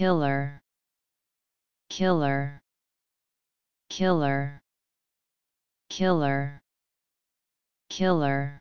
Killer, killer, killer, killer, killer.